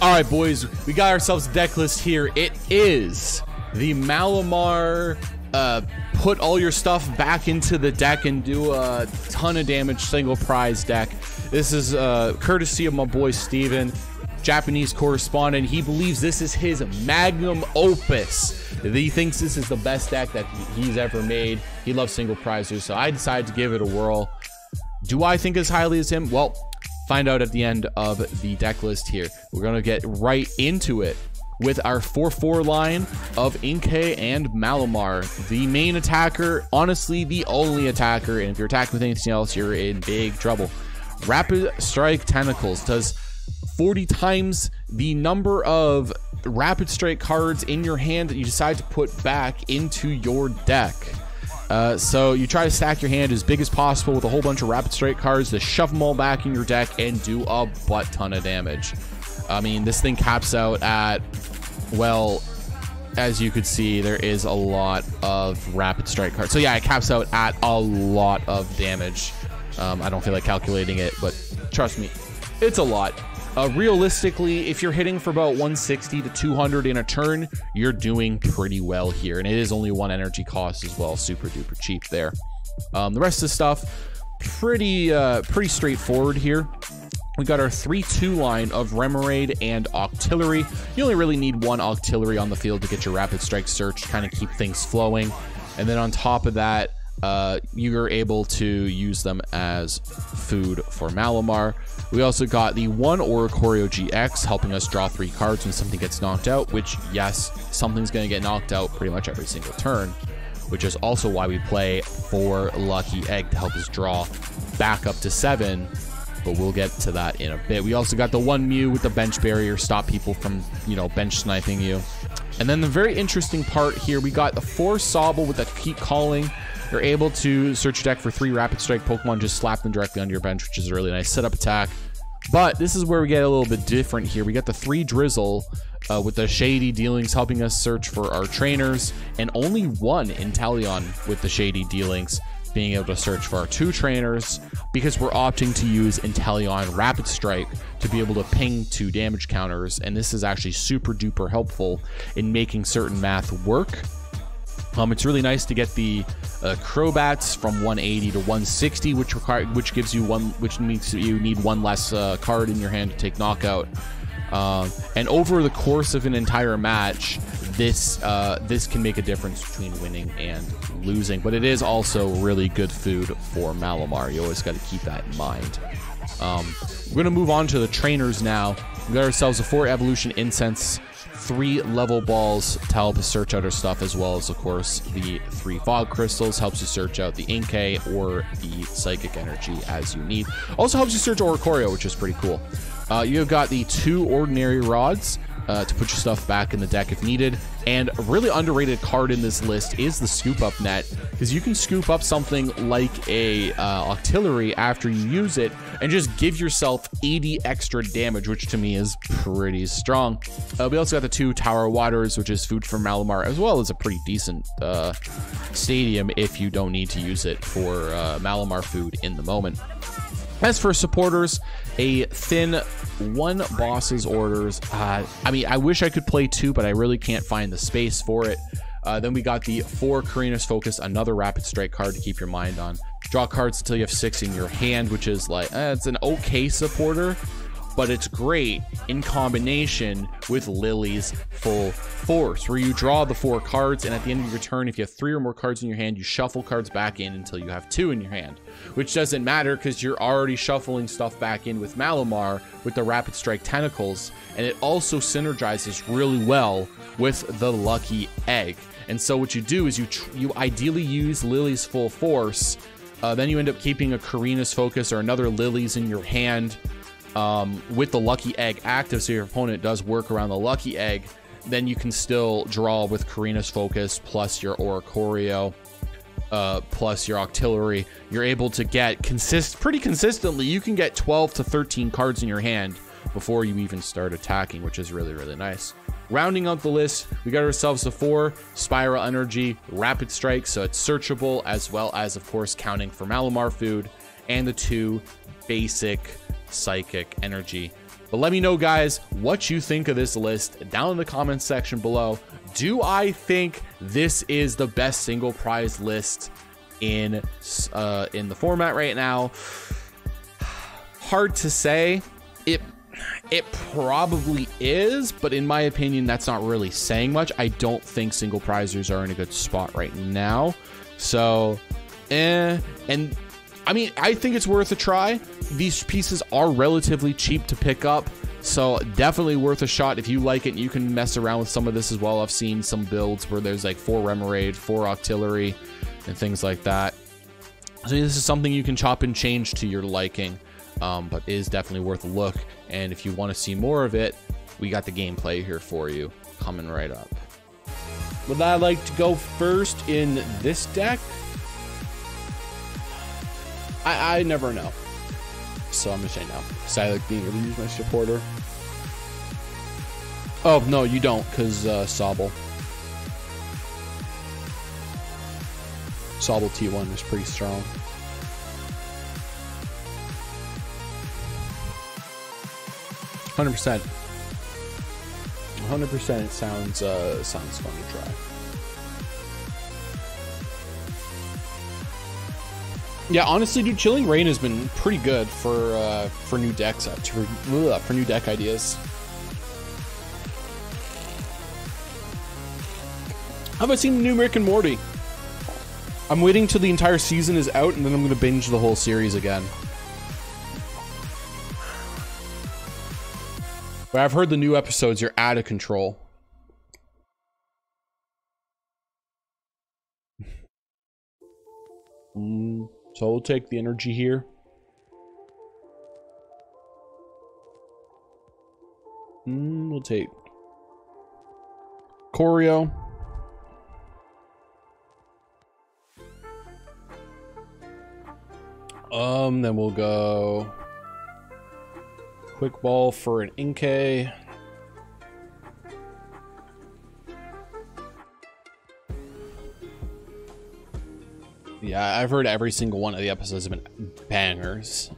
All right, boys, we got ourselves a deck list here. It is the Malamar, put all your stuff back into the deck and do a ton of damage single prize deck. This is courtesy of my boy Steven, Japanese correspondent. He believes this is his magnum opus. He thinks this is the best deck that he's ever made. He loves single prizers, so I decided to give it a whirl. Do I think as highly as him? Well, find out at the end of the deck list here. We're going to get right into it with our 4-4 line of Inkay and Malamar. The main attacker, honestly, the only attacker, and if you're attacking with anything else, you're in big trouble. Rapid Strike Tentacles does 40 times the number of Rapid Strike cards in your hand that you decide to put back into your deck. So you try to stack your hand as big as possible with a whole bunch of Rapid Strike cards to shove them all back in your deck and do a butt ton of damage. I mean, this thing caps out at, well, as you could see, there is a lot of Rapid Strike cards. So yeah, it caps out at a lot of damage. I don't feel like calculating it, but trust me, it's a lot. Realistically, if you're hitting for about 160 to 200 in a turn, you're doing pretty well here. And it is only one energy cost as well. Super duper cheap there. The rest of the stuff, pretty straightforward here. We got our 3-2 line of Remoraid and Octillery. You only really need one Octillery on the field to get your Rapid Strike search, kind of keep things flowing. And then on top of that, you're able to use them as food for Malamar. We also got the one Oricorio GX helping us draw 3 cards when something gets knocked out, which, yes, something's going to get knocked out pretty much every single turn, which is also why we play 4 Lucky Egg to help us draw back up to 7, but we'll get to that in a bit. We also got the one Mew with the bench barrier, stop people from, you know, bench sniping you. And then the very interesting part here, we got the 4 Sobble with the Keep Calling. You're able to search your deck for 3 Rapid Strike Pokemon, just slap them directly onto your bench, which is a really nice setup attack. But this is where we get a little bit different here. We got the 3 Drizzile with the Shady Dealings helping us search for our trainers, and only one Inteleon with the Shady Dealings being able to search for our 2 trainers, because we're opting to use Inteleon Rapid Strike to be able to ping 2 damage counters, and this is actually super duper helpful in making certain math work. It's really nice to get the Crobats from 180 to 160, which makes you need one less card in your hand to take knockout. And over the course of an entire match, this can make a difference between winning and losing. But it is also really good food for Malamar. You always got to keep that in mind. We're going to move on to the trainers now. We got ourselves a 4 Evolution Incense, 3 Level Balls to help us search out our stuff, as well as, of course, the 3 Fog Crystals helps you search out the Inkay or the Psychic Energy as you need. Also helps you search Oricorio, which is pretty cool. You've got the 2 Ordinary Rods to put your stuff back in the deck if needed. And a really underrated card in this list is the Scoop Up Net, because you can scoop up something like a Octillery after you use it and just give yourself 80 extra damage, which to me is pretty strong. We also got the 2 Tower of Waters, which is food for Malamar, as well as a pretty decent stadium if you don't need to use it for Malamar food in the moment. As for supporters, a thin 1 Boss's Orders. I mean, I wish I could play 2, but I really can't find the space for it. Then we got the 4 Korrina's Focus, another Rapid Strike card to keep your mind on. Draw cards until you have 6 in your hand, which is like, it's an okay supporter, but it's great in combination with Lillie's Full Force, where you draw the 4 cards, and at the end of your turn, if you have 3 or more cards in your hand, you shuffle cards back in until you have 2 in your hand, which doesn't matter because you're already shuffling stuff back in with Malamar with the Rapid Strike Tentacles, and it also synergizes really well with the Lucky Egg. And so what you do is you ideally use Lillie's Full Force, then you end up keeping a Korrina's Focus or another Lily's in your hand, with the Lucky Egg active, so your opponent does work around the Lucky Egg. Then you can still draw with Korrina's Focus plus your Oricorio plus your Octillery. You're able to get pretty consistently, you can get 12 to 13 cards in your hand before you even start attacking, which is really, really nice. Rounding out the list, we got ourselves the 4 Spiral Energy Rapid Strike, so it's searchable, as well as, of course, counting for Malamar food. and the 2 basic psychic energy. But let me know, guys, what you think of this list down in the comments section below. Do I think this is the best single prize list in the format right now? Hard to say. It probably is, but in my opinion, that's not really saying much. I don't think single prizers are in a good spot right now. So, and I mean, I think it's worth a try. These pieces are relatively cheap to pick up, so definitely worth a shot. If you like it, you can mess around with some of this as well. I've seen some builds where there's like 4 Remoraid, 4 Octillery, and things like that. So this is something you can chop and change to your liking, but is definitely worth a look. And if you want to see more of it, we got the gameplay here for you coming right up. Would I like to go first in this deck? I never know, so I'm gonna say no. Psylocke being able to use my supporter. Oh no, you don't, because Sobble T1 is pretty strong. A 100%. It sounds fun to try. Yeah, honestly, dude, Chilling Rain has been pretty good for new decks, for new deck ideas. How about seeing the new Rick and Morty? I'm waiting till the entire season is out, and then I'm gonna binge the whole series again. But I've heard the new episodes are out of control. So we'll take the energy here. We'll take Choreo. Then we'll go Quick Ball for an Inkay. Yeah, I've heard every single one of the episodes have been bangers.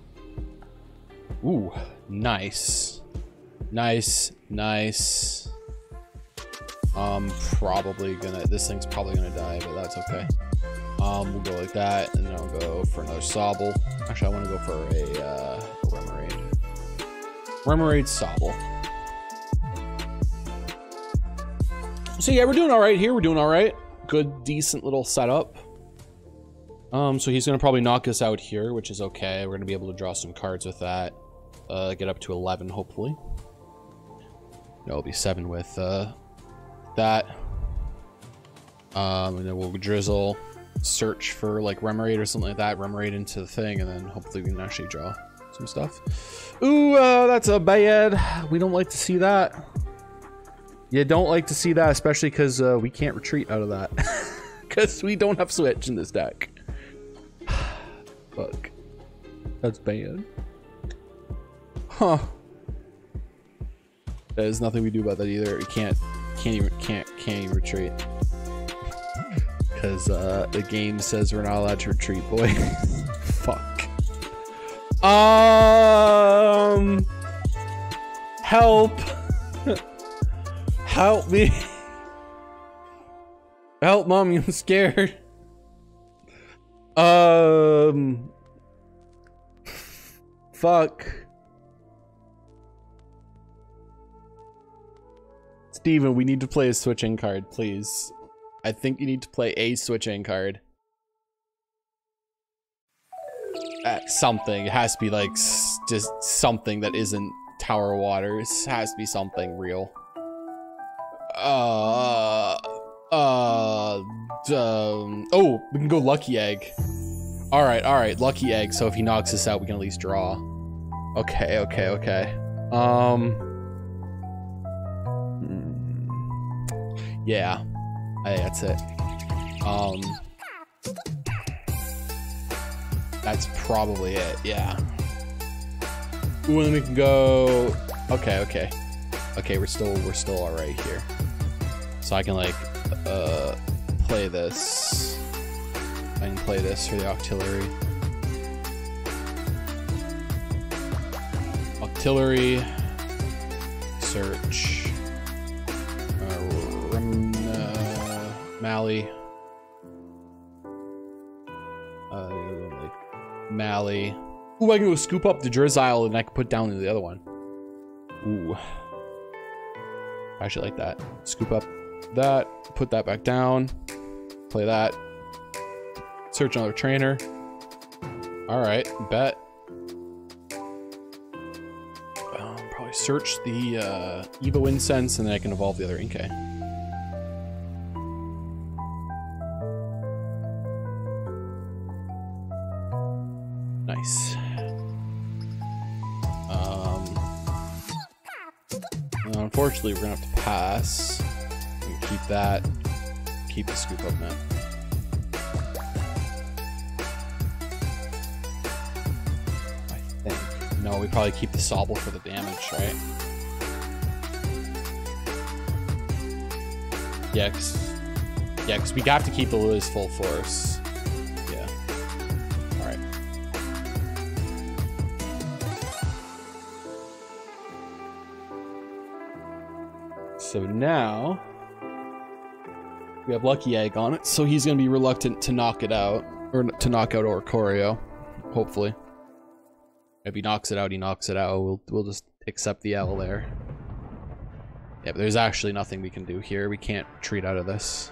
Ooh, nice. Nice, nice. This thing's probably gonna die, but that's okay. We'll go like that, and then I'll go for another Sobble. Actually, I wanna go for a Remoraid. Remoraid Sobble. So yeah, we're doing all right here. We're doing all right. Good, decent little setup. So he's going to probably knock us out here, which is okay. We're going to be able to draw some cards with that. Get up to 11, hopefully. No, it'll be 7 with that. And then we'll Drizzile, search for like Remoraid or something like that. Remoraid into the thing, and then hopefully we can actually draw some stuff. Ooh, that's a bad. We don't like to see that. You don't like to see that, especially because we can't retreat out of that. Because we don't have Switch in this deck. Fuck. That's bad. Huh. There's nothing we do about that either. We can't even retreat. Cause the game says we're not allowed to retreat, boy. Fuck. Help. Help me. Help, mommy, I'm scared. Fuck. Steven, we need to play a switching card, please. I think you need to play a switching card. Something. It has to be like just something that isn't Tower of Waters. It has to be something real. Oh, we can go Lucky Egg. All right, Lucky Egg. So if he knocks us out, we can at least draw. Okay. Yeah, hey, that's it. That's probably it, yeah. Ooh, and then we can go, okay, we're still all right here. So I can like, play this. I can play this for the Octillery. Octillery, Search, Mally. Ooh, I can go scoop up the Drizzile and I can put down the other one. Ooh. I actually like that. Scoop up that, put that back down, play that. Search another trainer. All right, bet. Probably search the Evo Incense and then I can evolve the other Inkay. Nice. Unfortunately, we're gonna have to pass. We can keep that. Keep the scoop up net. I think. No, we probably keep the Sobble for the damage, right? Yeah, because we got to keep the Lillie's Full Force. Yeah. All right. So now we have Lucky Egg on it, so he's going to be reluctant to knock it out, or to knock out Oricorio, hopefully. If he knocks it out, he knocks it out. We'll just accept the L there. Yeah, but there's actually nothing we can do here. We can't retreat out of this.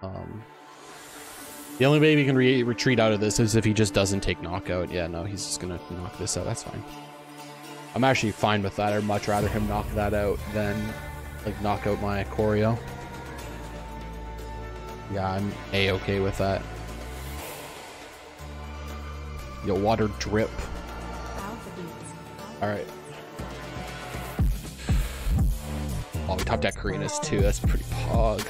The only way we can retreat out of this is if he just doesn't take knockout. Yeah, no, he's just going to knock this out. That's fine. I'm actually fine with that. I'd much rather him knock that out than like knock out my Choreo. Yeah, I'm a-okay with that. Yo, water drip. Alright. Oh, we topped out Korrina's too. That's pretty pog.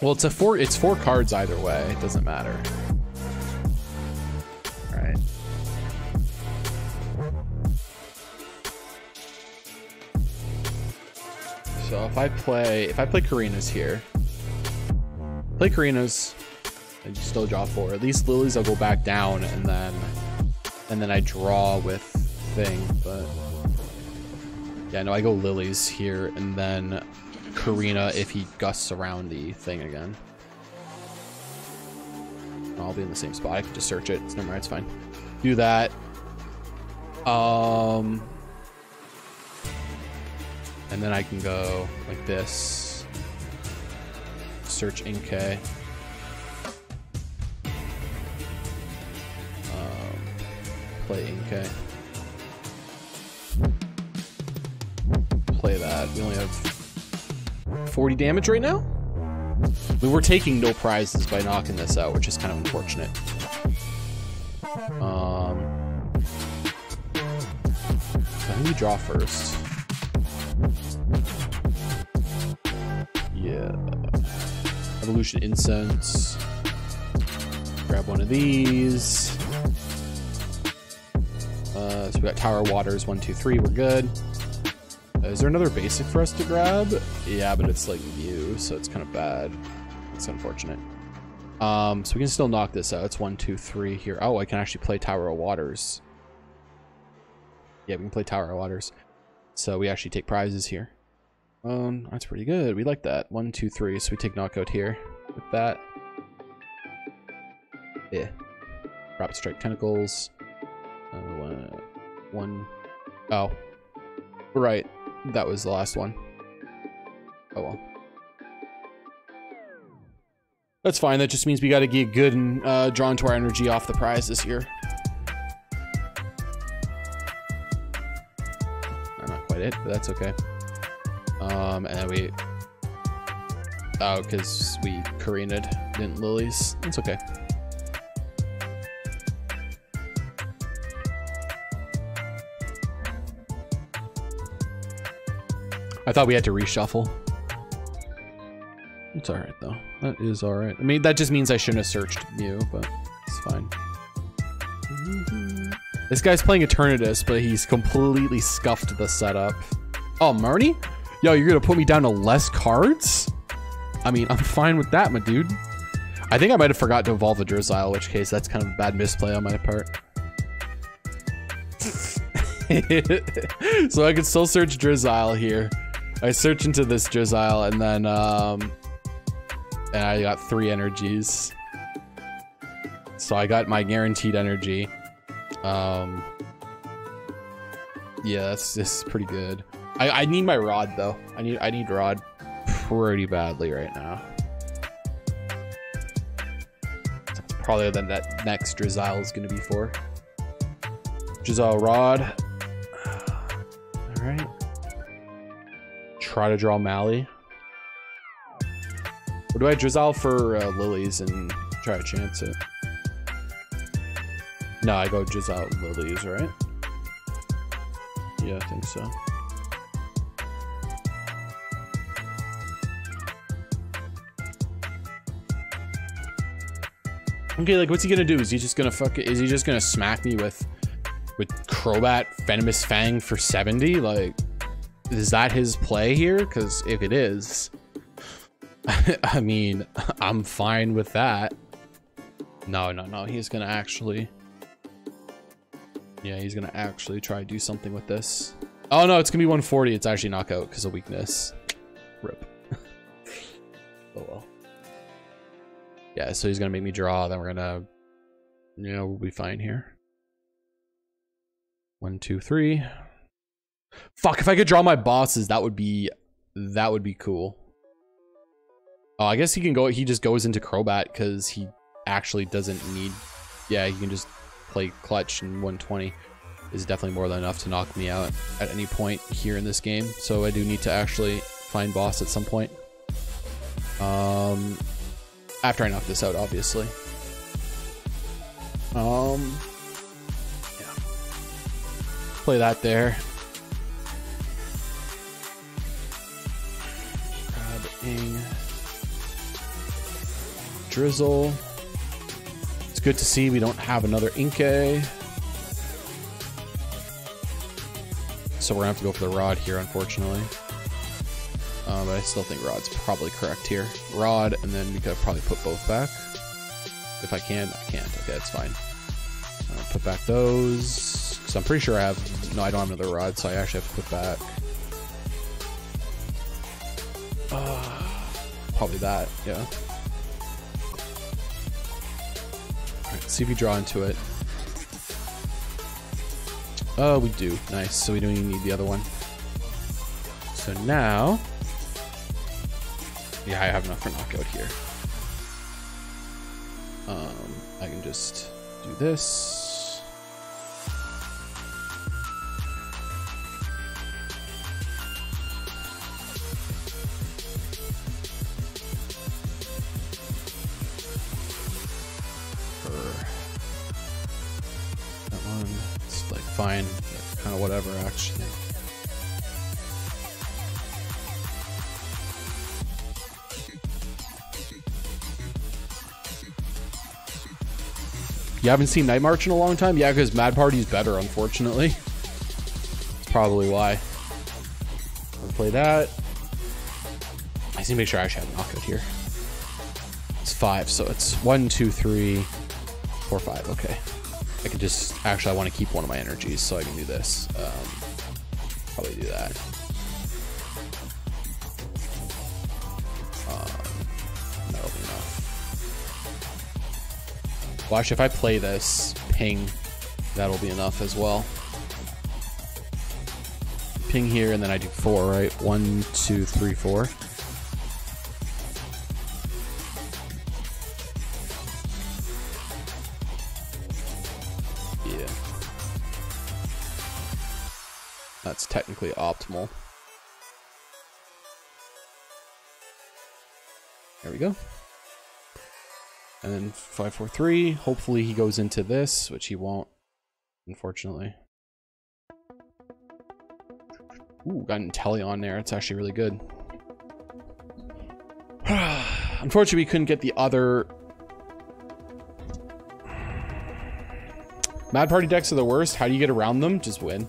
Well, it's four cards either way. It doesn't matter. So if I play Korrina's here, play Korrina's, I just still draw four. At least Lillie's I'll go back down and then I draw with thing. But yeah, no, I go Lillie's here and then Korrina if he gusts around the thing again. I'll be in the same spot. I can just search it. It's never mind. It's fine. Do that. And then I can go like this. Search Inkay. Play Inkay. Play that. We only have 40 damage right now? We were taking no prizes by knocking this out, which is kind of unfortunate. So I think we draw first. Yeah. Evolution Incense. Grab one of these. So we got Tower of Waters, 1, 2, 3. We're good. Is there another basic for us to grab? Yeah, but it's like Mew, so it's kind of bad. It's unfortunate. So we can still knock this out. It's 1, 2, 3 here. Oh, I can actually play Tower of Waters. Yeah, we can play Tower of Waters. So we actually take prizes here. That's pretty good. We like that. 1, 2, 3. So we take knockout here with that. Yeah. Rapid Strike Tentacles. One. Oh. Right. That was the last one. Oh well. That's fine. That just means we got to get good and drawn to our energy off the prize this year. Not quite it, but that's okay. And then we... Oh, because we Korrina'd, didn't Lillie's. It's okay. I thought we had to reshuffle. It's alright, though. That is alright. I mean, that just means I shouldn't have searched Mew, but it's fine. Mm-hmm. This guy's playing Eternatus, but he's completely scuffed the setup. Oh, Marnie? Yo, you're gonna put me down to less cards? I mean, I'm fine with that, my dude. I think I might have forgot to evolve the Drizzile, in which case that's kind of a bad misplay on my part. So I could still search Drizzile here. I search into this Drizzile and then and I got 3 energies. So I got my guaranteed energy. Yeah, that's pretty good. I need my rod though. I need rod pretty badly right now. That's probably what that next Drizzile is gonna be for. Drizzile rod. Alright. Try to draw Mally. Or do I Drizzile for Lilies and try to chance it? No, I go Drizzile Lilies, right? Yeah, I think so. Okay, like what's he gonna do? Is he just gonna is he just gonna smack me with Crobat Venomous Fang for 70? Like, is that his play here? 'Cause if it is, I mean, I'm fine with that. No, he's gonna actually... Yeah, he's gonna actually try to do something with this. Oh no, it's gonna be 140. It's actually knockout because of weakness. Rip. Oh well. Yeah, so he's gonna make me draw, then we're gonna... You know, we'll be fine here. 1, 2, 3. Fuck, if I could draw my bosses, that would be cool. Oh, I guess he can go, he just goes into Crobat because he actually doesn't need, yeah, he can just play clutch, and 120 is definitely more than enough to knock me out at any point here in this game. So I do need to actually find boss at some point. After I knock this out, obviously. Yeah. Play that there. Grabbing Drizzle. It's good to see we don't have another Inkay. So we're gonna have to go for the Rod here, unfortunately. But I still think Rod's probably correct here. Rod, and then we could probably put both back. If I can, I can't. Okay, it's fine. Put back those. Because I'm pretty sure I have... No, I don't have another Rod, so I actually have to put back... probably that, yeah. Alright, see if we draw into it. Oh, we do. Nice. So we don't even need the other one. So now... Yeah, I have enough for knockout here. I can just do this. Or that one. It's like fine, kind of whatever actually. You haven't seen Night March in a long time? Yeah, because Mad Party's better, unfortunately. That's probably why. I'll play that. I just need to make sure I actually have a knockout here. It's 5, so it's 1, 2, 3, 4, 5. Okay. I can just... Actually, I want to keep one of my energies, so I can do this. Probably do that. That'll be enough. Well, actually, if I play this, ping, that'll be enough as well. Ping here, and then I do 4, right? 1, 2, 3, 4. Yeah. That's technically optimal. There we go. And then 5, 4, 3. Hopefully he goes into this, which he won't, unfortunately. Ooh, got an Inteleon there. It's actually really good. Unfortunately, we couldn't get the other... Mad Party decks are the worst. How do you get around them? Just win.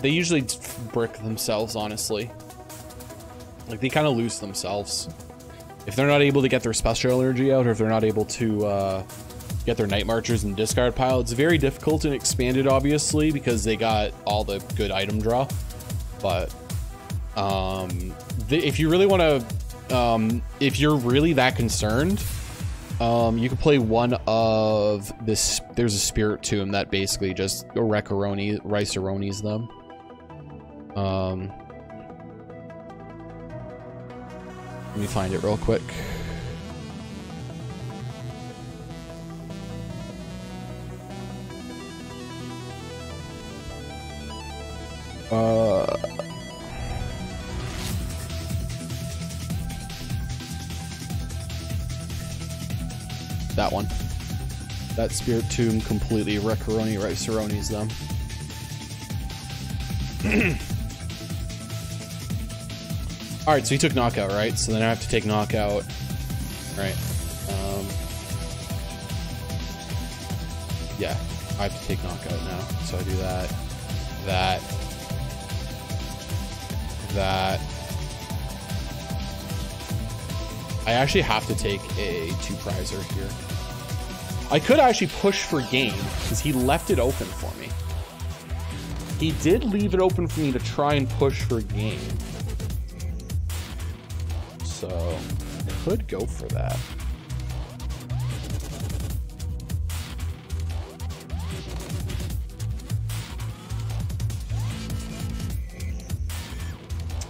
They usually brick themselves, honestly. Like, they kind of lose themselves. If they're not able to get their Special Energy out, or if they're not able to get their Night Marchers in the discard pile, it's very difficult in Expanded, obviously, because they got all the good item draw. But if you really want to, if you're really that concerned, you can play one of this. There's a Spirit Tomb that basically just Oricoroni's them. Let me find it real quick. That one. That Spirit Tomb completely Riceroni's them. Alright, so he took knockout, right? So then I have to take knockout. Right. Yeah, I have to take knockout now. So I do that. That. I actually have to take a 2-prizer here. I could actually push for game, because he left it open for me. He did leave it open for me to try and push for game. So, I could go for that.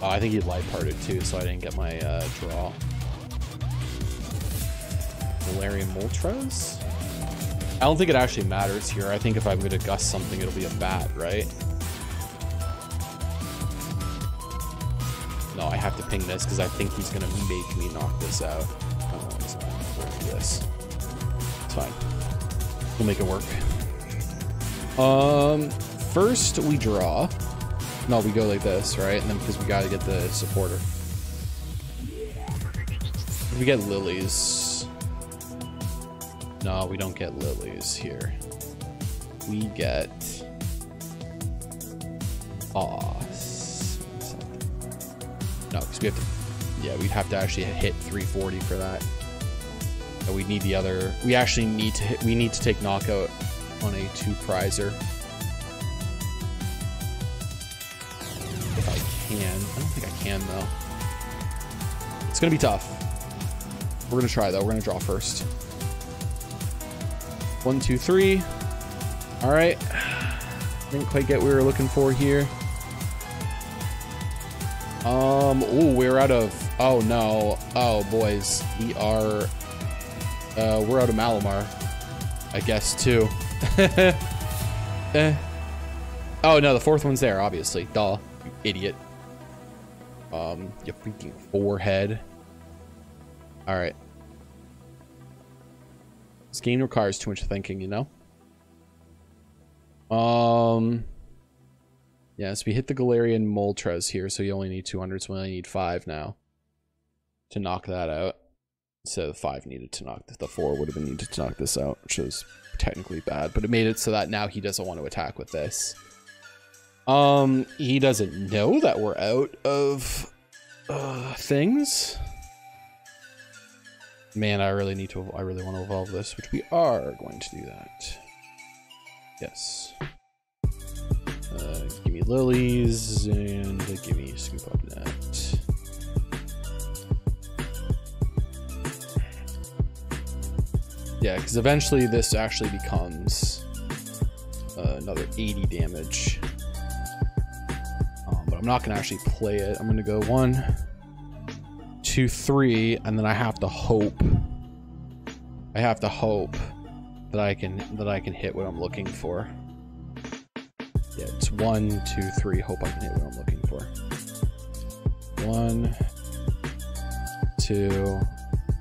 Oh, I think he light parted too, so I didn't get my draw. Galarian Moltres? I don't think it actually matters here. I think if I'm going to gust something, it'll be a bat, right? No, I have to ping this because I think he's going to make me knock this out. Oh, he's not going to do this. It's fine. We'll make it work. First we draw. No, we go like this, right? And then because we got to get the supporter. We get Lillie's. No, we don't get Lilies here. We get Boss. No, because we have to, yeah, we'd have to actually hit 340 for that. And we need the other, we actually need to hit, we need to take knockout on a 2-prizer. If I can, I don't think I can though. It's gonna be tough. We're gonna try though, we're gonna draw first. 1, 2, 3. All right. Didn't quite get what we were looking for here. Oh, we're out of. Oh no. Oh boys, we are. We're out of Malamar, I guess too. Eh. Oh no, the fourth one's there, obviously. Duh, you idiot. You freaking forehead. All right. This game requires too much thinking, you know? Yes, we hit the Galarian Moltres here, so you only need 200, so we only need 5 now to knock that out. So 5 needed to knock, the 4 would have been needed to knock this out, which was technically bad, but it made it so that now he doesn't want to attack with this. He doesn't know that we're out of things. Man, I really want to evolve this, which we are going to do that. Yes. Give me Lilies and give me Scoop Up Net. Yeah, because eventually this actually becomes another 80 damage. But I'm not going to actually play it. I'm going to go 1, 2, 3, and then I have to hope. I have to hope that I can hit what I'm looking for. Yeah, it's 1, 2, 3. Hope I can hit what I'm looking for. 1, 2,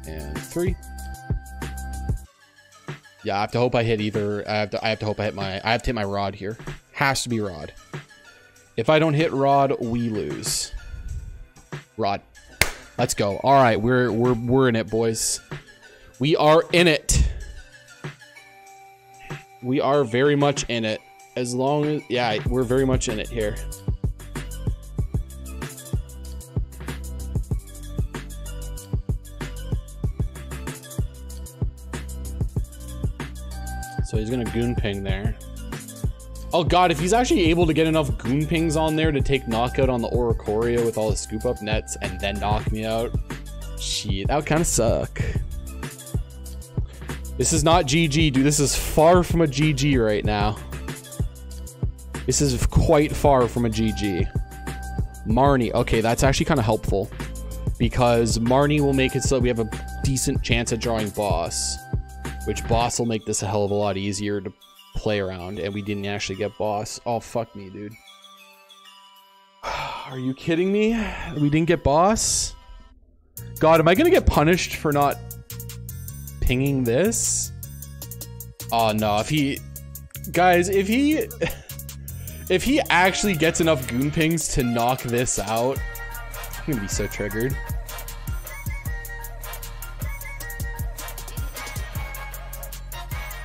and 3. Yeah, I have to hope I hit either. I have to hope I hit my. I have to hit my rod here. Has to be rod. If I don't hit rod, we lose. Rod. Let's go. All right, we're in it, boys. We are in it. We are very much in it. As long as, yeah, we're very much in it here. So he's gonna Goon Ping there. Oh god, if he's actually able to get enough Goon Pings on there to take knockout on the Oricorio with all his Scoop Up Nets and then knock me out, shit, that would kind of suck. This is not GG, dude. This is far from a GG right now. This is quite far from a GG. Marnie. Okay, that's actually kind of helpful, because Marnie will make it so that we have a decent chance at drawing Boss, which Boss will make this a hell of a lot easier to play around, and we didn't actually get Boss. Oh, fuck me, dude. Are you kidding me? We didn't get Boss? God, am I going to get punished for not pinging this? Oh, no. If he... Guys, if he... If he actually gets enough Goon Pings to knock this out, I'm gonna be so triggered.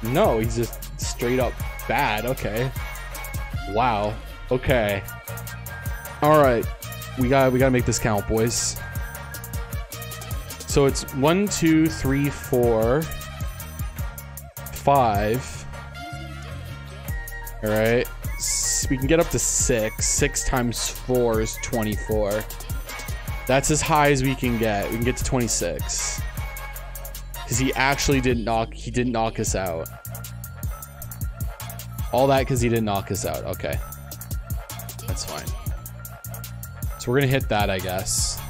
No, he's just straight up bad. Okay. Wow. Okay. All right. We gotta make this count, boys. So it's 1, 2, 3, 4, 5. All right. We can get up to 6. 6 times 4 is 24. That's as high as we can get. We can get to 26. Because he actually didn't knock. He didn't knock us out. All that because he didn't knock us out. Okay, that's fine. So we're gonna hit that, I guess.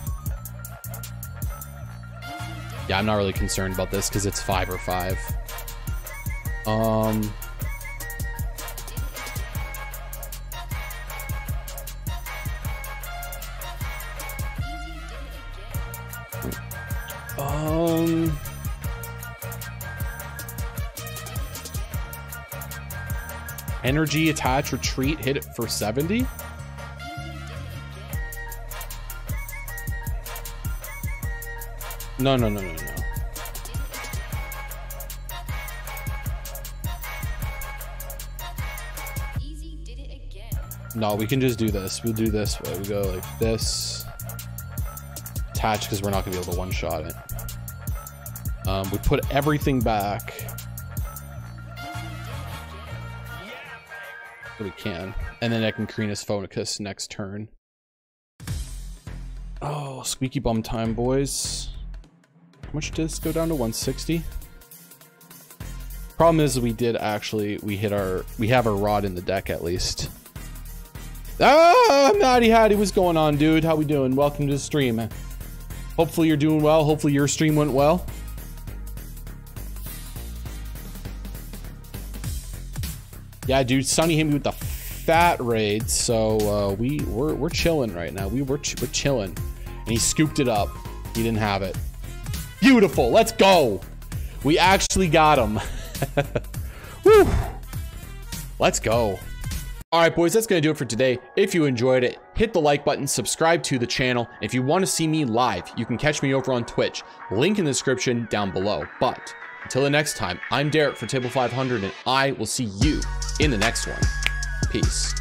Yeah, I'm not really concerned about this because it's 5 or 5. Energy, attach, retreat, hit it for 70. No. Easy did it again. No, we can just do this. We'll do this way. We go like this. Attach, because we're not going to be able to one-shot it. We put everything back. We can. And then I can Korrina's Focus next turn. Oh, squeaky bum time, boys. How much did this go down to? 160? Problem is we did actually, we have our rod in the deck at least. Ah, Maddie Hattie, what's going on, dude? How we doing? Welcome to the stream. Hopefully you're doing well. Hopefully your stream went well. Yeah, dude, Sonny hit me with the fat raid, so we're chilling right now. We're chilling, and he scooped it up. He didn't have it. Beautiful. Let's go. We actually got him. Woo. Let's go. All right, boys, that's gonna do it for today. If you enjoyed it, hit the like button, subscribe to the channel. If you want to see me live, you can catch me over on Twitch. Link in the description down below. But until the next time, I'm Derek for Table 500, and I will see you in the next one. Peace.